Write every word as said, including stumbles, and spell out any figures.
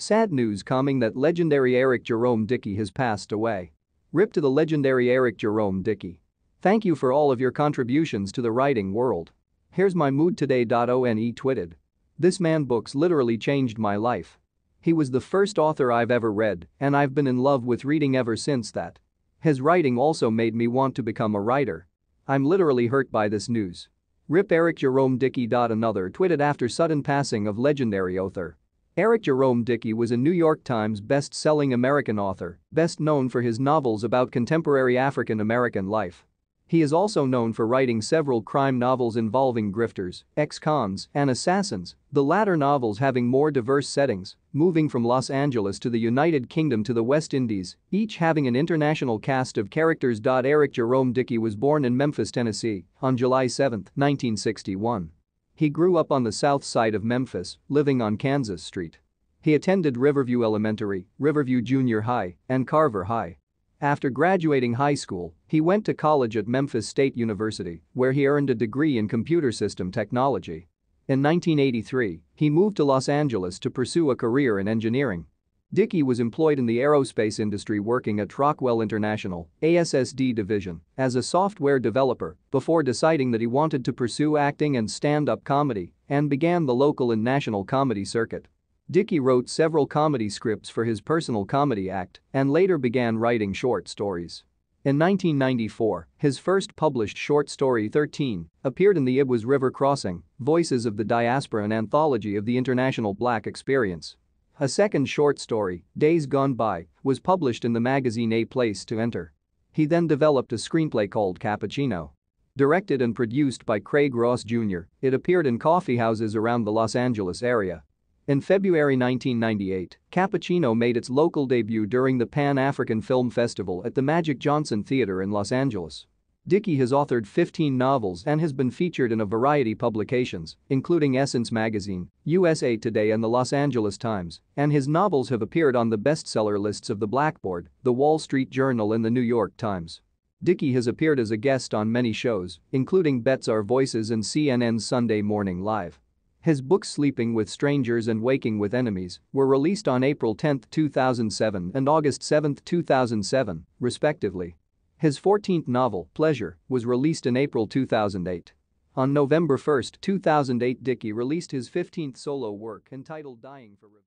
Sad news coming that legendary Eric Jerome Dickey has passed away. R I P to the legendary Eric Jerome Dickey. Thank you for all of your contributions to the writing world. Here's my mood today. One tweeted. This man's books literally changed my life. He was the first author I've ever read, and I've been in love with reading ever since that. His writing also made me want to become a writer. I'm literally hurt by this news. R I P Eric Jerome Dickey. Another tweeted after sudden passing of legendary author. Eric Jerome Dickey was a New York Times best-selling American author, best known for his novels about contemporary African-American life. He is also known for writing several crime novels involving grifters, ex-cons, and assassins, the latter novels having more diverse settings, moving from Los Angeles to the United Kingdom to the West Indies, each having an international cast of characters. Eric Jerome Dickey was born in Memphis, Tennessee, on July seventh, nineteen sixty-one. He grew up on the south side of Memphis, living on Kansas Street. He attended Riverview Elementary, Riverview Junior High, and Carver High. After graduating high school, he went to college at Memphis State University, where he earned a degree in computer system technology. In nineteen eighty-three, he moved to Los Angeles to pursue a career in engineering. Dickey was employed in the aerospace industry, working at Rockwell International, A S S D division, as a software developer before deciding that he wanted to pursue acting and stand-up comedy and began the local and national comedy circuit. Dickey wrote several comedy scripts for his personal comedy act and later began writing short stories. In nineteen ninety-four, his first published short story, thirteen, appeared in the Ibis River Crossing, Voices of the Diaspora, an anthology of the international Black experience. A second short story, Days Gone By, was published in the magazine A Place to Enter. He then developed a screenplay called Cappuccino. Directed and produced by Craig Ross Junior, it appeared in coffeehouses around the Los Angeles area. In February nineteen ninety-eight, Cappuccino made its local debut during the Pan-African Film Festival at the Magic Johnson Theater in Los Angeles. Dickey has authored fifteen novels and has been featured in a variety of publications, including Essence Magazine, U S A Today, and the Los Angeles Times, and his novels have appeared on the bestseller lists of The Blackboard, The Wall Street Journal, and The New York Times. Dickey has appeared as a guest on many shows, including Bet's Our Voices and C N N's Sunday Morning Live. His books Sleeping with Strangers and Waking with Enemies were released on April tenth, two thousand seven and August seventh, two thousand seven, respectively. His fourteenth novel, Pleasure, was released in April two thousand eight. On November first, two thousand eight, Dickey released his fifteenth solo work entitled Dying for Revenge.